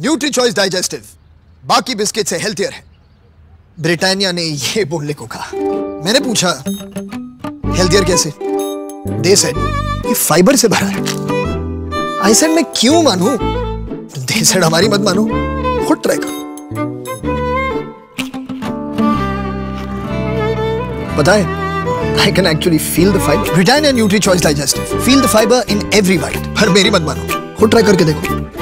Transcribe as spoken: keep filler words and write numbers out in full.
NutriChoice digestive बाकी biscuit से healthier है। ब्रिटानिया ने यह बोलने को कहा। मैंने पूछा हेल्थियर कैसे? दे सेड ये फाइबर से भरा है। आई सेड मैं क्यों मानूं? दे सेड हमारी मत मानो, खुद ट्राई करो। पता है I can actually feel the fiber. Britannia NutriChoice Digestive. Feel the fiber in every bite. पर मेरी मत मानो, खुद ट्राई करके देखो।